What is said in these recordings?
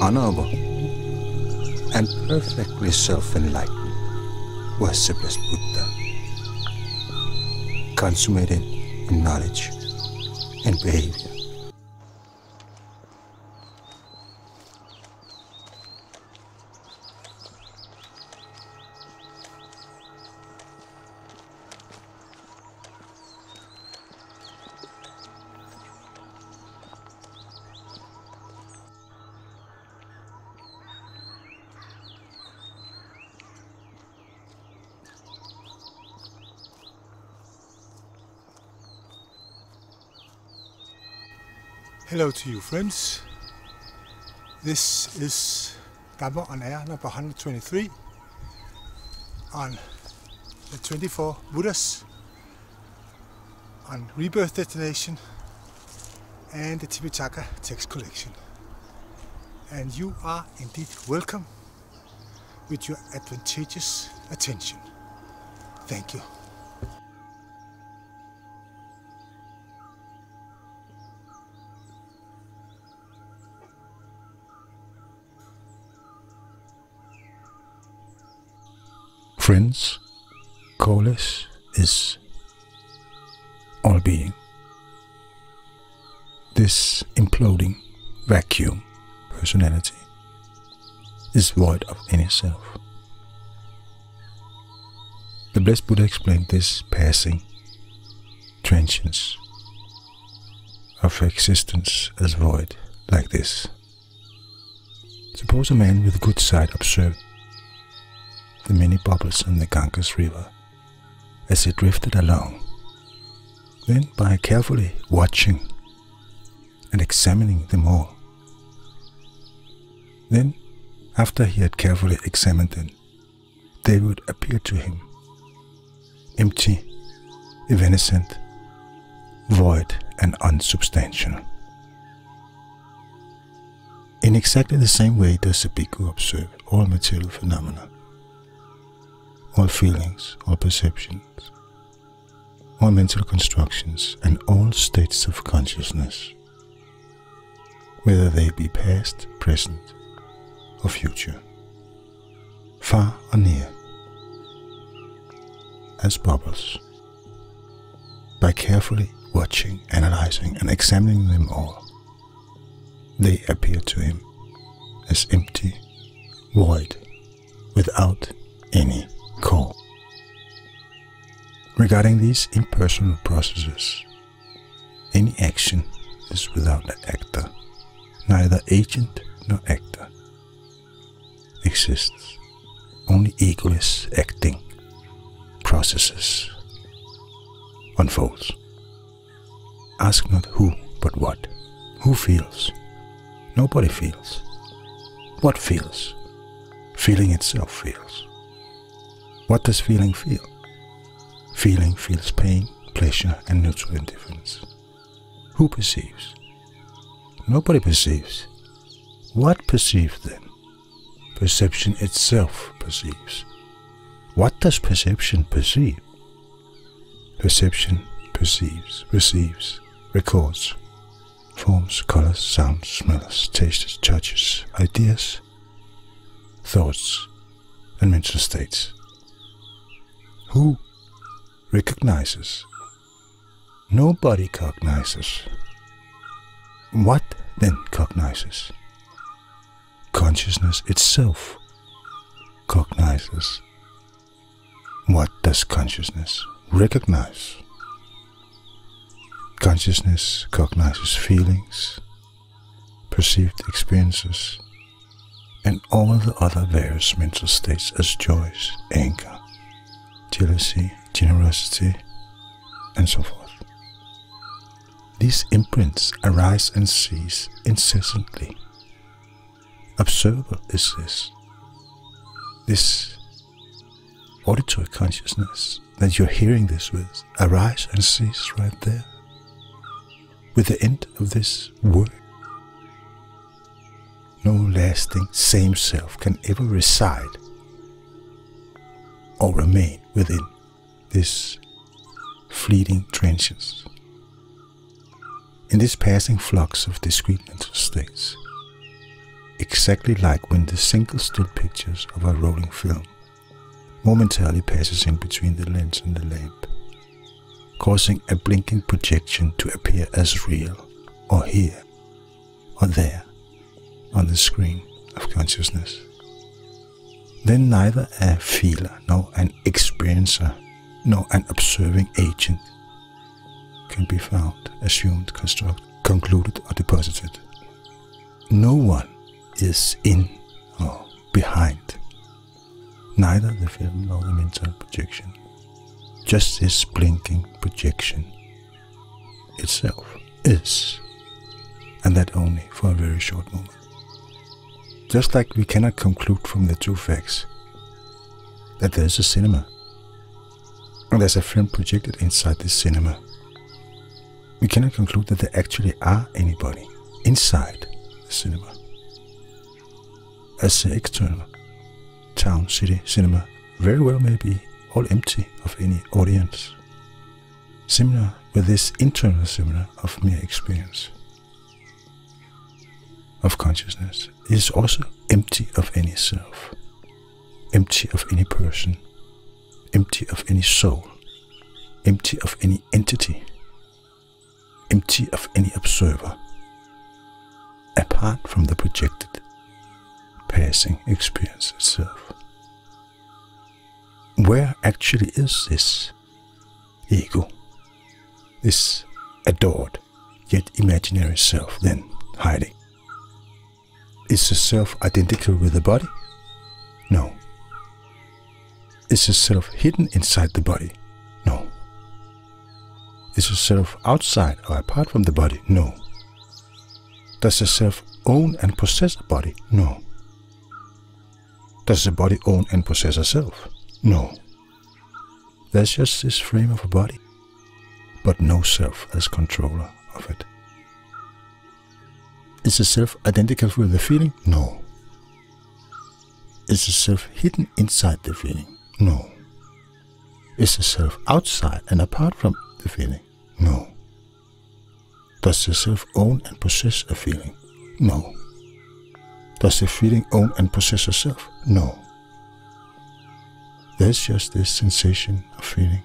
honorable, and perfectly self-enlightened, worshippless Buddha, consummated in knowledge and behavior. Hello to you, friends. This is Dhamma on Air number 123 on the 24 Buddhas on Rebirth Destination and the Tipitaka text collection. And you are indeed welcome with your advantageous attention. Thank you. Friends, Kolesh is all being. This imploding vacuum personality is void of any self. The Blessed Buddha explained this passing transience of existence as void like this. Suppose a man with good sight observed the many bubbles in the Ganges River as it drifted along. Then, by carefully watching and examining them all, then, after he had carefully examined them, they would appear to him empty, evanescent, void and unsubstantial. In exactly the same way does a bhikkhu observe all material phenomena, all feelings, all perceptions, all mental constructions, and all states of consciousness, whether they be past, present, or future, far or near, as bubbles. By carefully watching, analyzing, and examining them all, they appear to him as empty, void, without any core. Regarding these impersonal processes, any action is without an actor. Neither agent nor actor exists. Only egoless acting processes unfolds. Ask not who but what. Who feels? Nobody feels. What feels? Feeling itself feels. What does feeling feel? Feeling feels pain, pleasure, and neutral indifference. Who perceives? Nobody perceives. What perceives then? Perception itself perceives. What does perception perceive? Perception perceives, receives, records, forms, colors, sounds, smells, tastes, touches, ideas, thoughts, and mental states. Who recognizes? Nobody cognizes. What then cognizes? Consciousness itself cognizes. What does consciousness recognize? Consciousness cognizes feelings, perceived experiences, and all the other various mental states as joys, anger, jealousy, generosity, and so forth. These imprints arise and cease incessantly. Observable is this. This auditory consciousness that you're hearing this with arise and cease right there, with the end of this word. No lasting same self can ever reside or remain within this fleeting transience. In this passing flux of discrete mental states, exactly like when the single still pictures of a rolling film momentarily passes in between the lens and the lamp, causing a blinking projection to appear as real, or here, or there, on the screen of consciousness. Then neither a feeler, nor an experiencer, nor an observing agent can be found, assumed, constructed, concluded or deposited. No one is in or behind, neither the film nor the mental projection, just this blinking projection itself is, and that only for a very short moment. Just like we cannot conclude from the two facts that there is a cinema and there's a film projected inside this cinema, we cannot conclude that there actually are anybody inside the cinema. As the external town, city, cinema very well may be all empty of any audience. Similar with this internal cinema of mere experience of consciousness, it is also empty of any self, empty of any person, empty of any soul, empty of any entity, empty of any observer, apart from the projected passing experience itself. Where actually is this ego, this adored yet imaginary self then hiding? Is the self identical with the body? No. Is the self hidden inside the body? No. Is the self outside or apart from the body? No. Does the self own and possess a body? No. Does the body own and possess a self? No. There's just this frame of a body, but no self as controller of it. Is the self identical with the feeling? No. Is the self hidden inside the feeling? No. Is the self outside and apart from the feeling? No. Does the self own and possess a feeling? No. Does the feeling own and possess a self? No. There's just this sensation of feeling,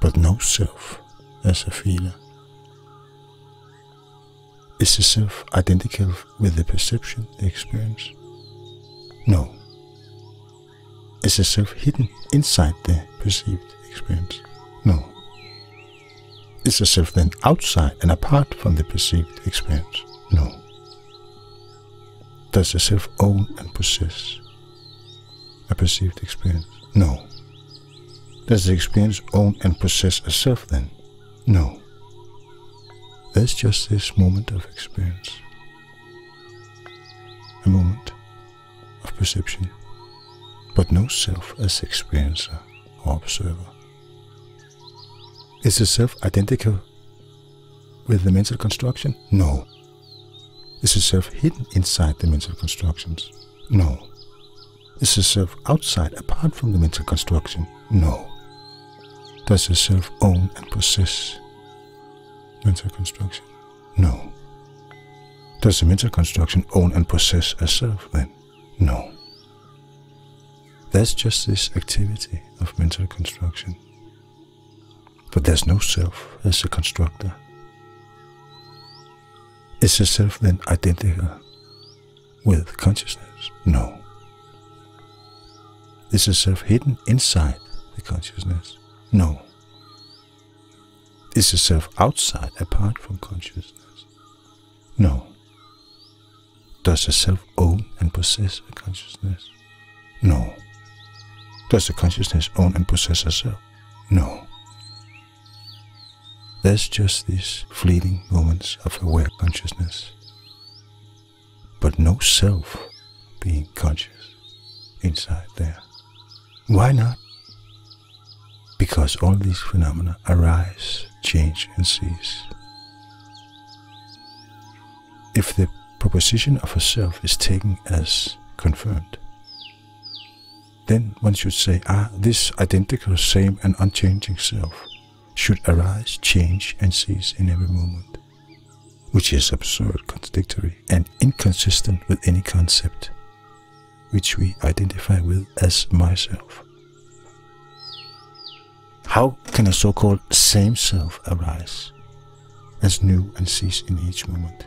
but no self as a feeler. Is the self identical with the perception, the experience? No. Is the self hidden inside the perceived experience? No. Is the self then outside and apart from the perceived experience? No. Does the self own and possess a perceived experience? No. Does the experience own and possess a self then? No. There's just this moment of experience, a moment of perception, but no self as experiencer or observer. Is the self identical with the mental construction? No. Is the self hidden inside the mental constructions? No. Is the self outside, apart from the mental construction? No. Does the self own and possess mental construction? No. Does the mental construction own and possess a self then? No. There's just this activity of mental construction, but there's no self as a constructor. Is the self then identical with consciousness? No. Is the self hidden inside the consciousness? No. Is the self outside, apart from consciousness? No. Does the self own and possess a consciousness? No. Does the consciousness own and possess a self? No. There's just these fleeting moments of aware consciousness, but no self being conscious inside there. Why not? Because all these phenomena arise, change and cease. If the proposition of a self is taken as confirmed, then one should say, this identical, same and unchanging self should arise, change and cease in every moment, which is absurd, contradictory, and inconsistent with any concept which we identify with as myself. How can a so-called same self arise as new and cease in each moment?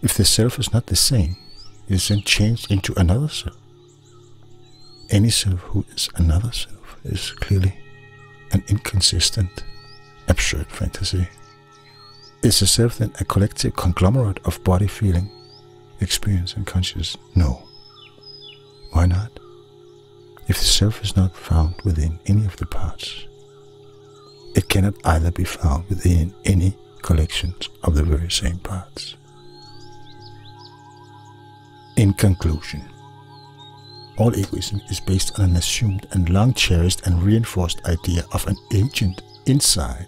If the self is not the same, it is then changed into another self. Any self who is another self is clearly an inconsistent, absurd fantasy. Is the self then a collective conglomerate of body, feeling, experience and consciousness? No. Why not? If the self is not found within any of the parts, it cannot either be found within any collections of the very same parts. In conclusion, all egoism is based on an assumed and long-cherished and reinforced idea of an ancient inside,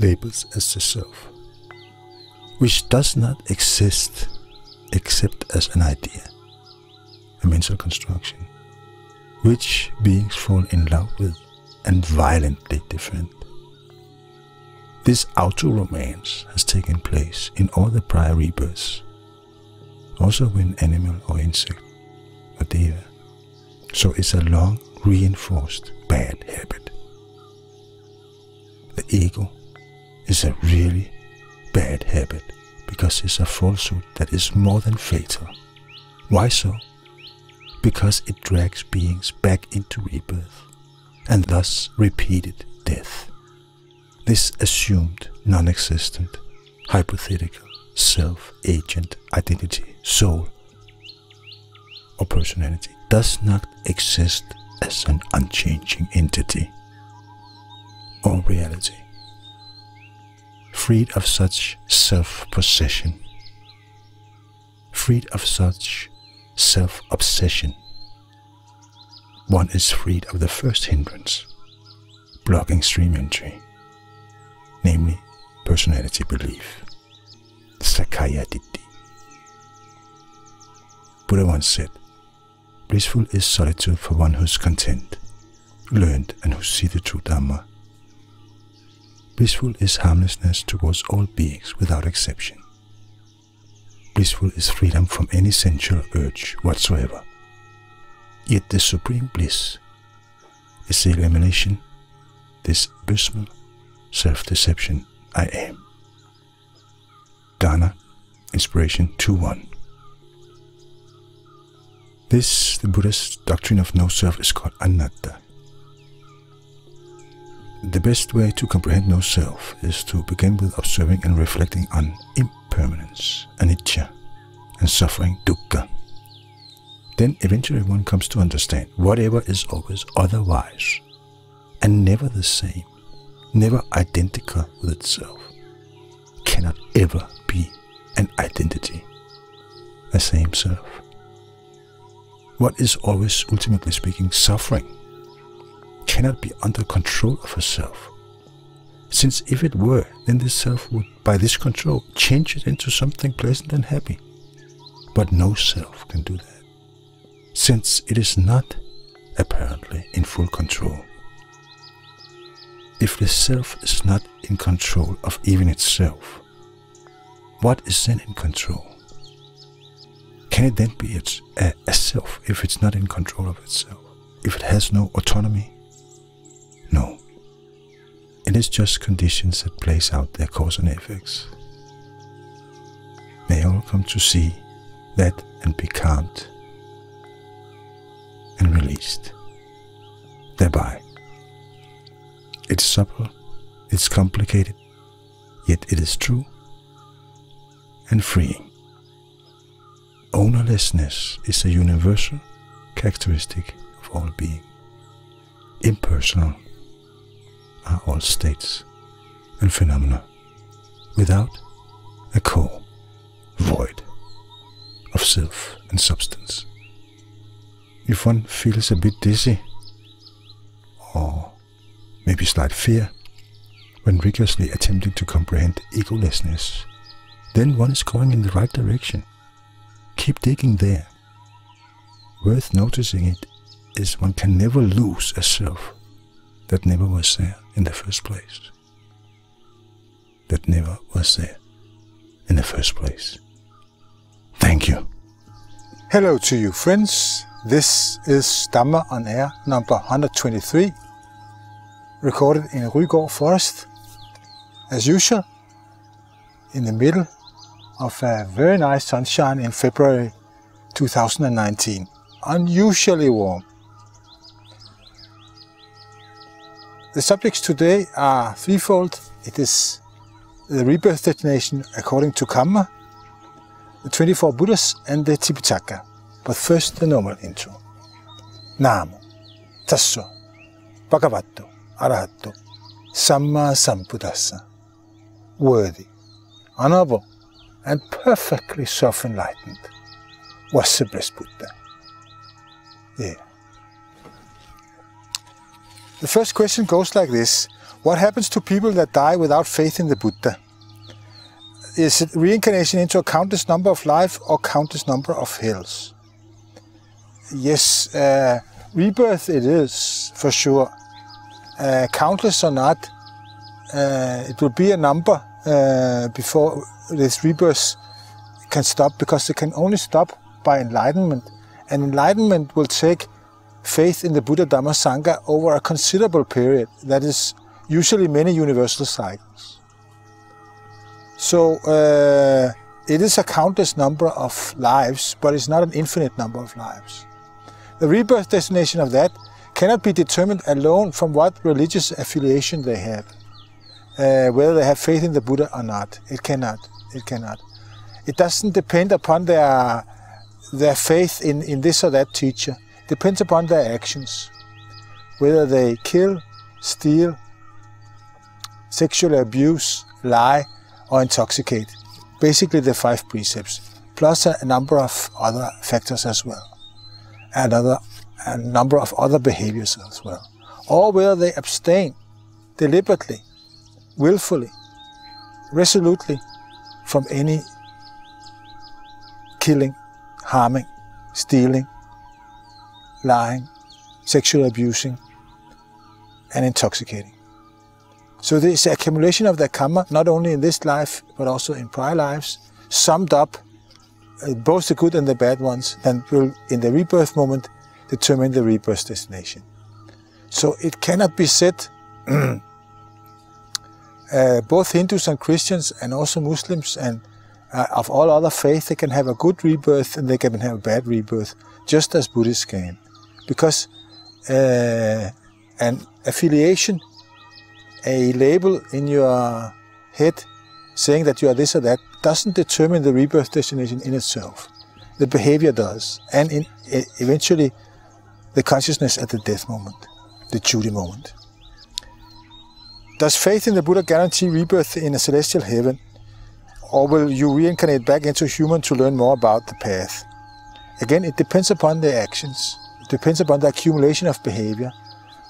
labels as the self, which does not exist except as an idea, a mental construction, which beings fall in love with and violently defend. This auto-romance has taken place in all the prior rebirths, also when animal or insect or deva, so it's a long reinforced bad habit. The ego is a really bad habit because it's a falsehood that is more than fatal. Why so? Because it drags beings back into rebirth and thus repeated death. This assumed, non-existent, hypothetical self, agent, identity, soul or personality does not exist as an unchanging entity or reality. Freed of such self-possession, freed of such self-obsession, one is freed of the first hindrance, blocking stream entry, namely personality belief, sakkaya-ditthi. Buddha once said, "Blissful is solitude for one who is content, learned and who sees the true Dhamma. Blissful is harmlessness towards all beings without exception. Blissful is freedom from any sensual urge whatsoever. Yet the supreme bliss is the elimination, this abysmal self-deception I am." Dana, Inspiration 2.1. This, the Buddha's doctrine of no self, is called Anatta. The best way to comprehend no self is to begin with observing and reflecting on impermanence, anicca, and suffering, dukkha. Then eventually one comes to understand whatever is always otherwise and never the same, never identical with itself, cannot ever be an identity, a same self. What is always, ultimately speaking, suffering, cannot be under control of a self, since if it were, then this self would, by this control, change it into something pleasant and happy. But no self can do that, since it is not, apparently, in full control. If the self is not in control of even itself, what is then in control? Can it then be a self if it's not in control of itself, if it has no autonomy? No. It is just conditions that plays out their cause and effects. May all come to see that and be calmed and released thereby. It's subtle, it's complicated, yet it is true and freeing. Ownerlessness is a universal characteristic of all being. Impersonal are all states and phenomena without a core, void of self and substance. If one feels a bit dizzy or maybe slight fear when rigorously attempting to comprehend egolessness, then one is going in the right direction. Keep digging there. Worth noticing it is one can never lose a self that never was there in the first place, that never was there in the first place. Thank you. Hello to you, friends. This is Dhamma on Air number 123, recorded in Rygård Forest, as usual, in the middle of a very nice sunshine in February 2019. Unusually warm. The subjects today are threefold. It is the rebirth destination according to Kamma, the 24 Buddhas and the Tipitaka. But first, the normal intro. Namo Tasso Bhagavato Arahato Sammasambuddhassa. Worthy, honorable and perfectly self-enlightened was the blessed Buddha. Yeah. The first question goes like this. What happens to people that die without faith in the Buddha? Is it reincarnation into a countless number of lives or countless number of hells? Yes, rebirth it is, for sure. Countless or not, it will be a number before this rebirth can stop, because it can only stop by enlightenment. And enlightenment will take faith in the Buddha Dhamma Sangha over a considerable period. That is usually many universal cycles. So it is a countless number of lives, but it's not an infinite number of lives. The rebirth destination of that cannot be determined alone from what religious affiliation they have, whether they have faith in the Buddha or not. It cannot. It cannot. It doesn't depend upon their faith in this or that teacher. It depends upon their actions, whether they kill, steal, sexually abuse, lie or intoxicate. Basically the 5 precepts, plus a number of other factors as well, and a number of other behaviors as well. Or whether they abstain deliberately, willfully, resolutely from any killing, harming, stealing, lying, sexually abusing, and intoxicating. So this accumulation of the karma, not only in this life, but also in prior lives, summed up, both the good and the bad ones, and will, in the rebirth moment, determine the rebirth destination. So it cannot be said, both Hindus and Christians, and also Muslims, and of all other faiths, they can have a good rebirth and they can have a bad rebirth, just as Buddhists can. Because an affiliation, a label in your head saying that you are this or that, doesn't determine the rebirth destination in itself. The behavior does, and eventually the consciousness at the death moment, the duty moment. Does faith in the Buddha guarantee rebirth in a celestial heaven? Or will you reincarnate back into human to learn more about the path? Again, it depends upon their actions. It depends upon the accumulation of behavior,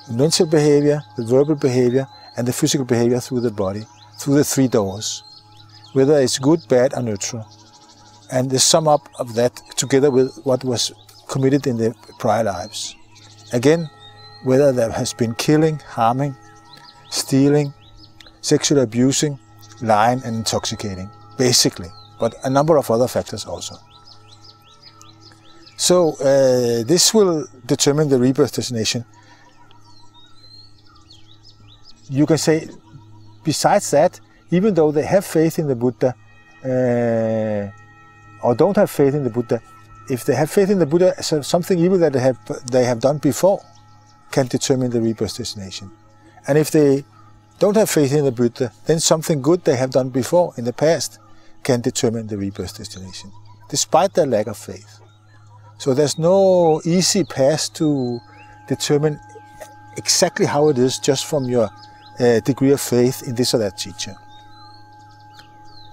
the mental behavior, the verbal behavior, and the physical behavior through the body, through the 3 doors, whether it's good, bad, or neutral. And the sum up of that together with what was committed in the prior lives. Again, whether there has been killing, harming, stealing, sexually abusing, lying, and intoxicating. Basically, but a number of other factors also. So this will determine the rebirth destination. You can say, besides that, even though they have faith in the Buddha, or don't have faith in the Buddha, if they have faith in the Buddha, so something evil that they have done before can determine the rebirth destination. And if they don't have faith in the Buddha, then something good they have done before in the past can determine the rebirth destination, despite their lack of faith. So there's no easy path to determine exactly how it is just from your degree of faith in this or that teacher.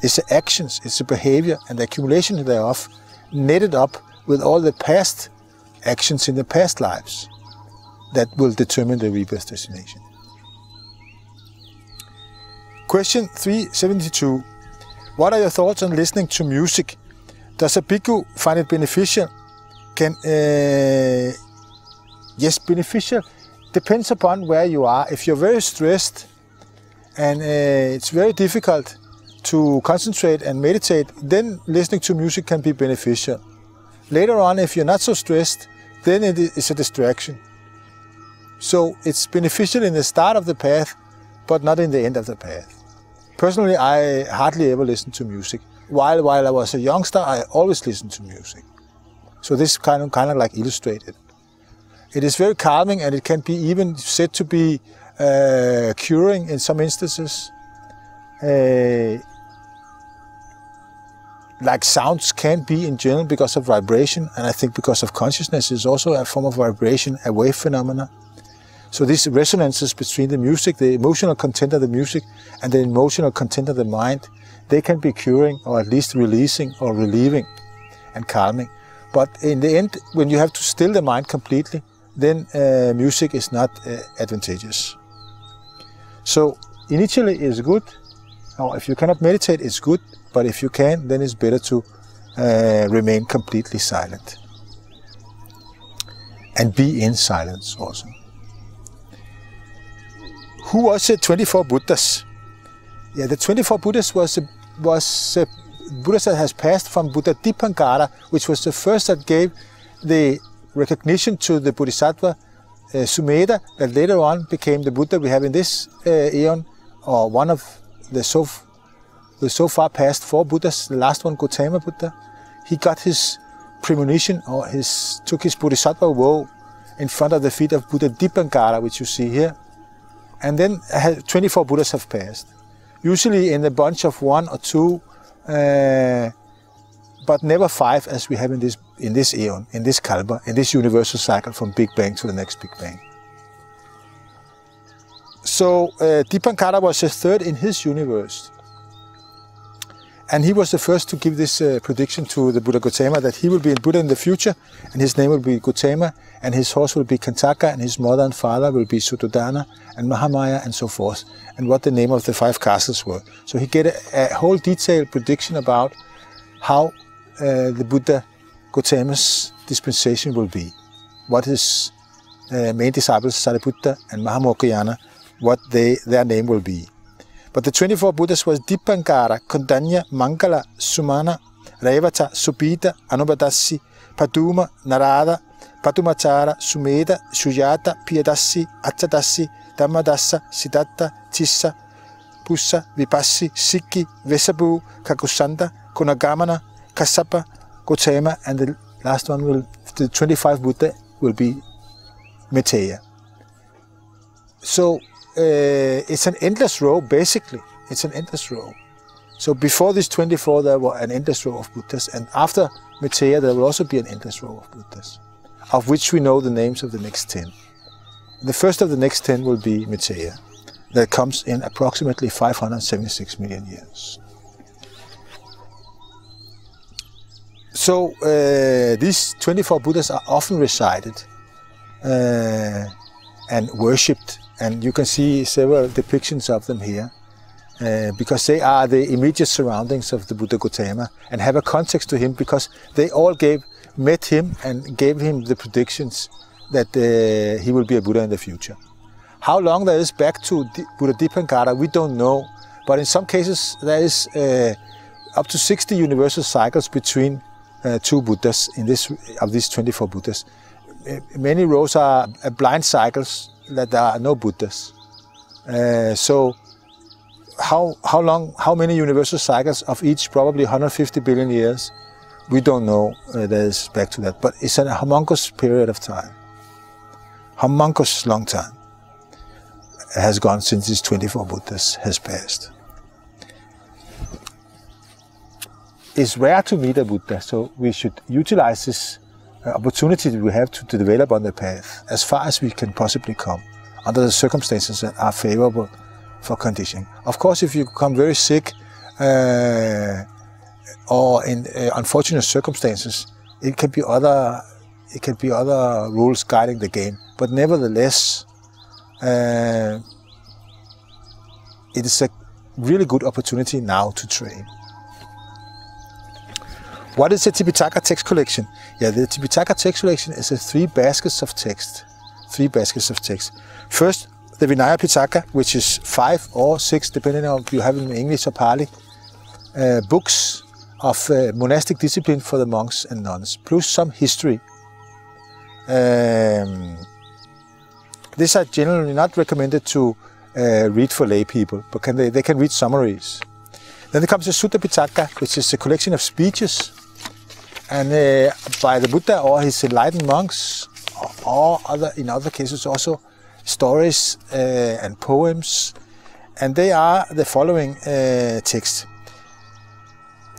It's the actions, it's the behavior and the accumulation thereof, netted up with all the past actions in the past lives, that will determine the rebirth destination. Question 372. What are your thoughts on listening to music? Does a bhikkhu find it beneficial? Yes, beneficial. Depends upon where you are. If you're very stressed and it's very difficult to concentrate and meditate, then listening to music can be beneficial. Later on, if you're not so stressed, then it is a distraction. So it's beneficial in the start of the path, but not in the end of the path. Personally, I hardly ever listen to music. While I was a youngster, I always listened to music. So this kind of like illustrated. It is very calming, and it can be even said to be curing in some instances. Like sounds can be in general because of vibration, and I think because of consciousness is also a form of vibration, a wave phenomena. So these resonances between the music, the emotional content of the music, and the emotional content of the mind, they can be curing, or at least releasing or relieving and calming. But in the end, when you have to still the mind completely, then music is not advantageous. So initially it's good. Now, if you cannot meditate, it's good. But if you can, then it's better to remain completely silent. And be in silence also. Who was the 24 Buddhas? Yeah, the 24 Buddhas was Buddhas that has passed from Buddha Dipankara, which was the first that gave the recognition to the Bodhisattva Sumedha, that later on became the Buddha we have in this eon, or one of the so far past four Buddhas. The last one, Gotama Buddha, he got his premonition, or took his Bodhisattva vow in front of the feet of Buddha Dipankara, which you see here. And then 24 Buddhas have passed, usually in a bunch of one or two, but never five as we have in this eon, in this kalpa, in this universal cycle from Big Bang to the next Big Bang. So Dipankara was the third in his universe, and he was the first to give this prediction to the Buddha Gotama, that he will be in Buddha in the future, and his name will be Gotama, and his horse will be Kantaka, and his mother and father will be Suddhodana and Mahamaya, and so forth, and what the name of the five castles were. So he get a whole detailed prediction about how the Buddha Gotama's dispensation will be, what his main disciples Sariputta and Mahamoggallana, what their name will be. But the 24 Buddhas was Dipankara, Kondanya, Mangala, Sumana, Revata, Subita, Anubadassi, Paduma, Narada, Padumachara, Sumedha, Sujata, Piyadassi, Attadassi, Dhammadassa, Siddhatta, Tissa, Pussa, Vipassi, Sikki, Vesabu, Kakusanda, Kunagamana, Kassapa, Gotama, and the last one, the 25th Buddha, will be Maitreya. So it's an endless row, basically. It's an endless row. So before these 24, there were an endless row of Buddhas, and after Maitreya, there will also be an endless row of Buddhas, of which we know the names of the next 10. The first of the next 10 will be Maitreya, that comes in approximately 576 million years. So these 24 Buddhas are often recited and worshipped. And you can see several depictions of them here, because they are the immediate surroundings of the Buddha Gotama, and have a context to him, because they all met him and gave him the predictions that he will be a Buddha in the future. How long that is back to Buddha Dipankara, we don't know, but in some cases there is up to 60 universal cycles between two Buddhas of these 24 Buddhas. Many rows are blind cycles, that there are no Buddhas. So how long, how many universal cycles of each, probably 150 billion years, we don't know that is back to that. But it's a humongous period of time. Humongous long time has gone since these 24 Buddhas has passed. It's rare to meet a Buddha, so we should utilize this opportunity that we have to develop on the path as far as we can possibly come, under the circumstances that are favorable for conditioning. Of course, if you become very sick or in unfortunate circumstances, it can be other rules guiding the game. But nevertheless, it is a really good opportunity now to train. What is the Tipitaka text collection? Yeah, the Tipitaka text collection is three baskets of text. Three baskets of text. First, the Vinaya Pitaka, which is 5 or 6, depending on if you have it in English or Pali. books of monastic discipline for the monks and nuns, plus some history. These are generally not recommended to read for lay people, but they can read summaries. Then there comes the Sutta Pitaka, which is a collection of speeches and by the Buddha or his enlightened monks, or in other cases also stories and poems, and they are the following texts.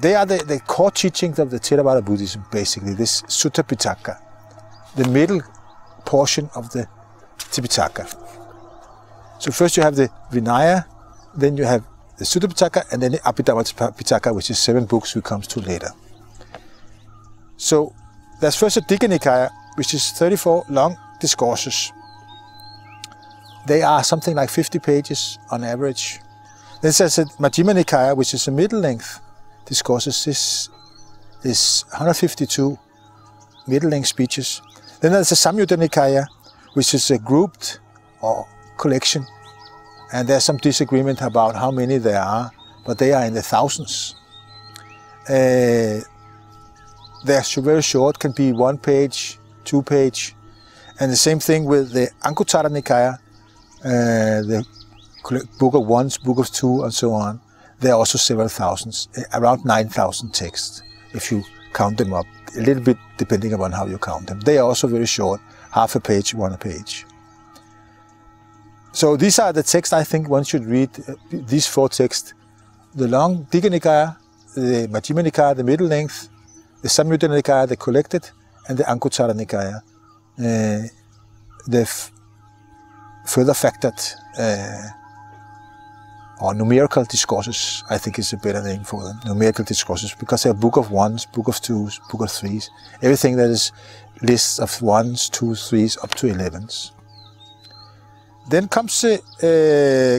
They are the core teachings of the Theravada Buddhism, basically, this Sutta Pitaka, the middle portion of the Tipitaka. So first you have the Vinaya, then you have the Sutta Pitaka, and then the Abhidhamma Pitaka, which is 7 books we come to later. So there's first a Digha Nikaya, which is 34 long discourses. They are something like 50 pages on average. Then there's a Majjhima Nikaya, which is a middle-length discourses. This is 152 middle-length speeches. Then there's a Samyutta Nikaya, which is a grouped or collection, and there's some disagreement about how many there are, but they are in the thousands. They're very short, can be 1 page, 2 page, and the same thing with the Anguttara Nikaya, the book of 1s, book of 2, and so on. There are also several thousands, around 9,000 texts, if you count them up, a little bit depending upon how you count them. They are also very short, half a page, 1 page. So these are the texts I think one should read, these 4 texts. The long Digha Nikaya, the Majjhima Nikaya, the middle length, the Samyutta Nikaya, the collected, and the Anguttara Nikaya, the further factored or numerical discourses, I think is a better name for them, numerical discourses, because they are book of 1s, book of 2s, book of 3s, everything that is lists of 1s, 2s, 3s, up to 11s. Then comes the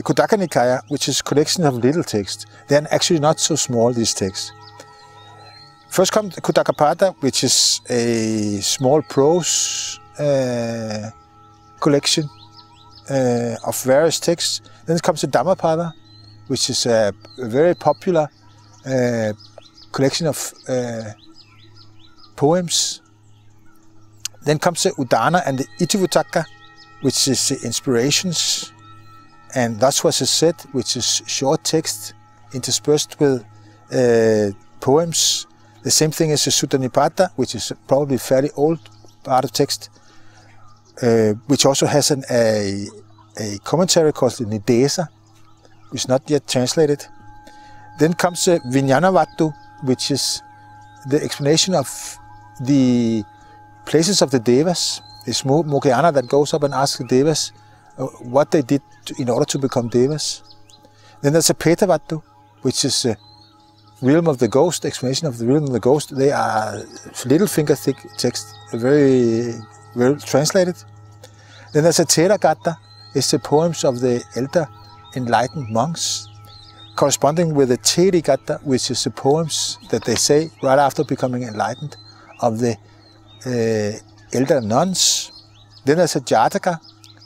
Khuddaka Nikaya, which is a collection of little texts. They are actually not so small, these texts. First comes the Khuddakapada, which is a small prose collection of various texts. Then comes the Dhammapada, which is a very popular collection of poems. Then comes the Udana and the Itivutaka, which is the inspirations, and that's what is said, which is short text interspersed with poems. The same thing as the Sutta Nipata, which is probably a fairly old part of text, which also has a commentary called the Nidesa, which is not yet translated. Then comes the Vijnanavattu, which is the explanation of the places of the Devas. It's Mokyana that goes up and asks the Devas what they did in order to become Devas. Then there's a Petavattu, which is the realm of the ghost, explanation of the realm of the ghost. They are little finger thick text, very well translated. Then there's a Theragata, it's the poems of the elder enlightened monks, corresponding with the Therigata, which is the poems that they say right after becoming enlightened of the elder nuns. Then there's a Jataka,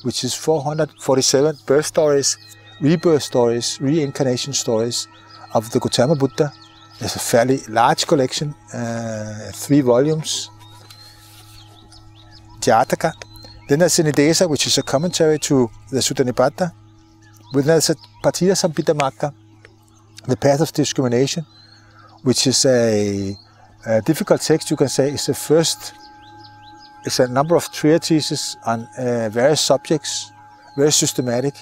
which is 447 birth stories, rebirth stories, reincarnation stories of the Gotama Buddha. There's a fairly large collection, 3 volumes, Jataka. Then there's a Nidesa, which is a commentary to the Sutta Nipata. Then there's a Patita Sampitamaka, the path of discrimination, which is a difficult text, you can say. It's the first. It's a number of treatises on various subjects, very systematic,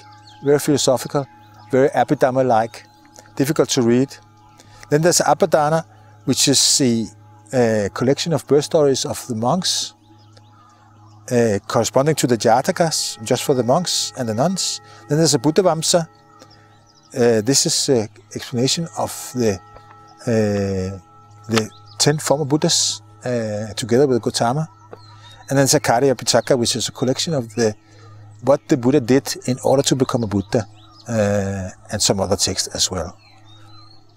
very philosophical, very Abhidhamma-like, difficult to read. Then there's Abhidhamma, which is the collection of birth stories of the monks, corresponding to the Jatakas, just for the monks and the nuns. Then there's a Buddha Vamsa. This is an explanation of the 10 former Buddhas, together with Gotama. And then Sakkaya Pitaka, which is a collection of what the Buddha did in order to become a Buddha, and some other texts as well.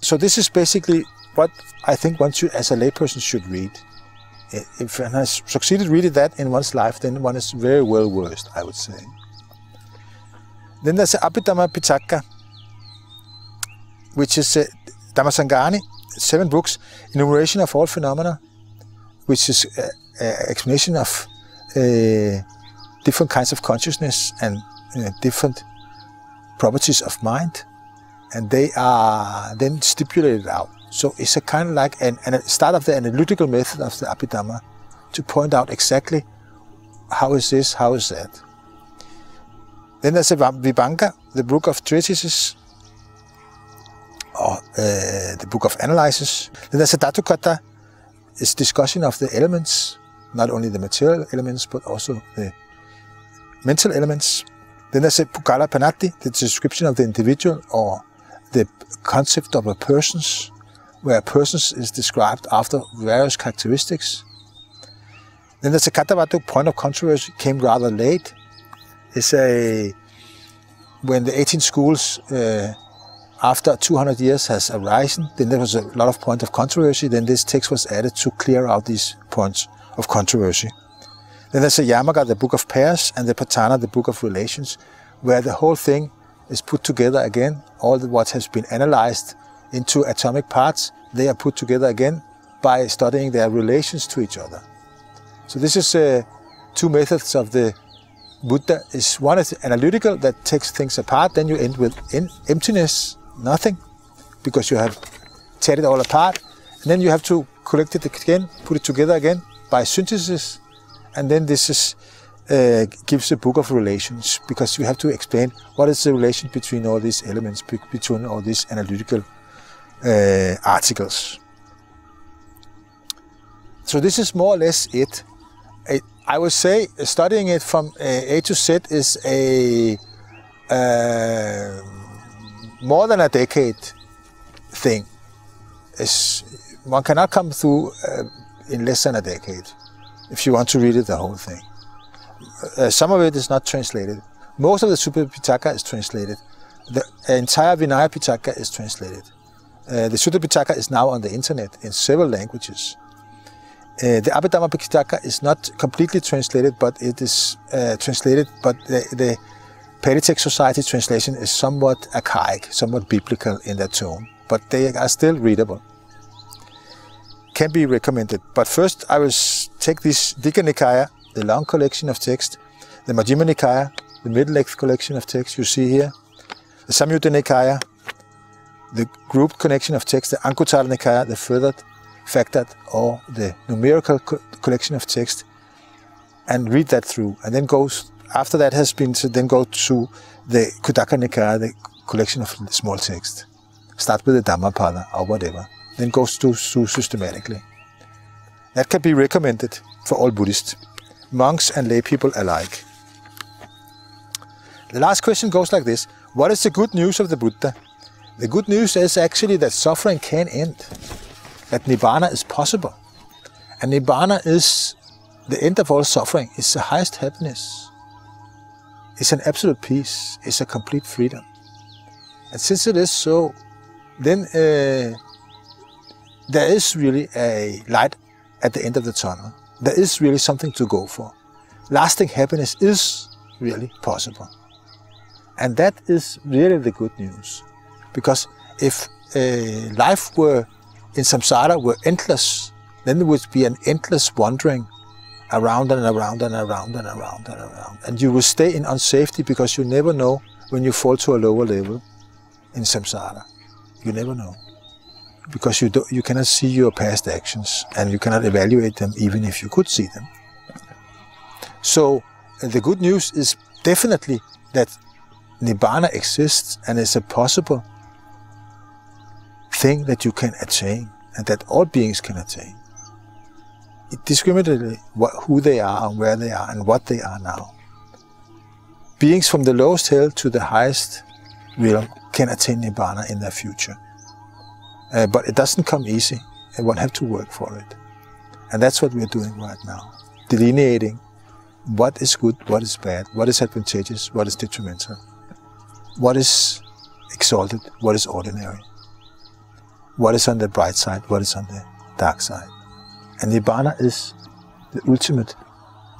So this is basically what I think one should, as a layperson, should read. If one has succeeded reading that in one's life, then one is very well versed, I would say. Then there's the Abhidhamma Pitaka, which is Dhammasangani, 7 books, enumeration of all phenomena, which is explanation of different kinds of consciousness and different properties of mind, and they are then stipulated out. So it's a kind of like a start of the analytical method of the Abhidhamma to point out exactly how is this, how is that. Then there's a Vibhanga, the book of treatises, or the book of analyses. Then there's a Dhatukata, it's discussion of the elements, not only the material elements, but also the mental elements. Then there's a Pukala Panatti, the description of the individual or the concept of a persons, where persons is described after various characteristics. Then there's a Katavatu, point of controversy, came rather late. It's when the 18 schools after 200 years has arisen, then there was a lot of point of controversy, then this text was added to clear out these points of controversy. Then there's a Yamaga, the book of pairs, and the Patana, the book of relations, where the whole thing is put together again. All what has been analyzed into atomic parts, they are put together again by studying their relations to each other. So this is two methods of the Buddha. Is one is analytical, that takes things apart, then you end with emptiness, nothing, because you have tear it all apart, and then you have to collect it again, put it together again by synthesis, and then this is, gives a book of relations, because you have to explain what is the relation between all these elements, between all these analytical articles. So this is more or less it. I would say studying it from A to Z is a more than a decade thing. One cannot come through in less than a decade if you want to read it, the whole thing. Some of it is not translated. Most of the Sutta Pitaka is translated. The entire Vinaya Pitaka is translated. The Sutta Pitaka is now on the internet in several languages. The Abhidhamma Pitaka is not completely translated, but it is translated, but the Paritech Society translation is somewhat archaic, somewhat biblical in their tone, but they are still readable. Can be recommended. But first I will take this Digha Nikaya, the long collection of text, the Majjhima Nikaya, the middle-length collection of text you see here, the Samyutta Nikaya, the grouped connection of text, the Anguttara Nikaya, the furthered, factored, or the numerical collection of text, and read that through, and then goes after that has been said, then go to the Khuddaka Nikaya, the collection of small text. Start with the Dhammapada or whatever, then goes to systematically. That can be recommended for all Buddhists, monks and lay people alike. The last question goes like this: what is the good news of the Buddha? The good news is actually that suffering can end, that Nibbana is possible. And Nibbana is the end of all suffering. It's the highest happiness. It's an absolute peace. It's a complete freedom. And since it is so, then there is really a light at the end of the tunnel. There is really something to go for. Lasting happiness is really possible. And that is really the good news. Because if life were in samsara were endless, then it would be an endless wandering around and around and around and around and around. And you will stay in unsafety, because you never know when you fall to a lower level in samsara. You never know. Because you cannot see your past actions, and you cannot evaluate them even if you could see them. So the good news is definitely that Nibbana exists and is a possible thing that you can attain, and that all beings can attain, indiscriminately who they are and where they are and what they are now. Beings from the lowest hell to the highest realm can attain Nibbana in their future. But it doesn't come easy, and one has to work for it. And that's what we're doing right now, delineating what is good, what is bad, what is advantageous, what is detrimental, what is exalted, what is ordinary, what is on the bright side, what is on the dark side. And Nibbana is the ultimate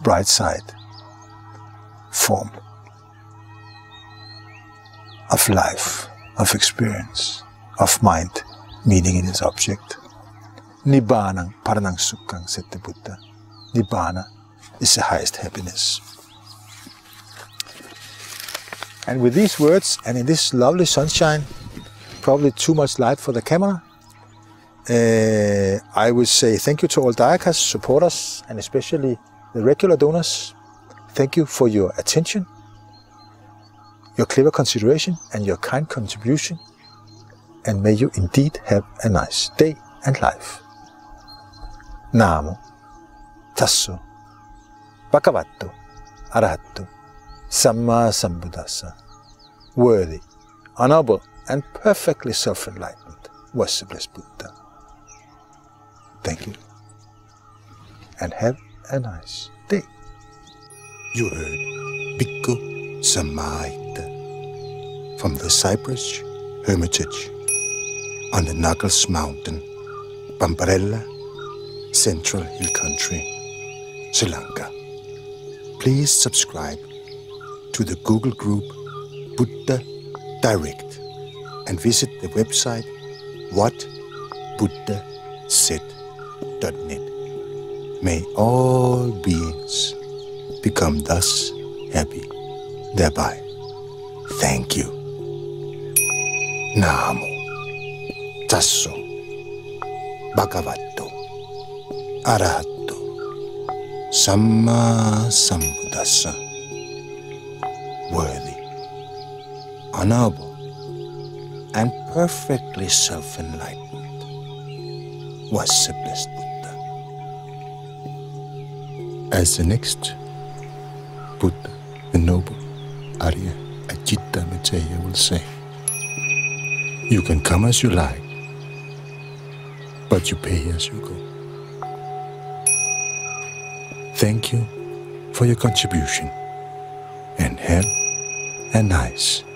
bright side form of life, of experience, of mind, meaning in its object. Nibbana paranang sukhang, said the Buddha. Nibbana is the highest happiness. And with these words, and in this lovely sunshine, probably too much light for the camera, I would say thank you to all Dayakas, supporters, and especially the regular donors. Thank you for your attention, your clever consideration, and your kind contribution. And may you indeed have a nice day and life. Namo Tasso Bhagavato Arahato Sammasambuddhassa. Worthy, honorable, and perfectly self-enlightened was the Blessed Buddha. Thank you, and have a nice day. You heard Bhikkhu Sammaita from the Cypress Hermitage on the Knuckles Mountain, Pamparella, Central Hill Country, Sri Lanka. Please subscribe to the Google group Buddha Direct and visit the website whatbuddhasaid.net. May all beings become thus happy thereby. Thank you. Namo Tasso Bhagavato Arahato Sammasambuddhassa. Worthy, honorable, and perfectly self-enlightened was the Blessed Buddha. As the next Buddha, the noble Arya Ajita Maitreya will say, you can come as you like, but you pay as you go. Thank you for your contribution, and have a nice day.